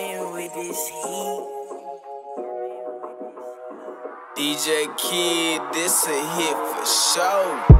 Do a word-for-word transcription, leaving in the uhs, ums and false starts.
Garmvn with this heat. D J Kidd, this a hit for sure.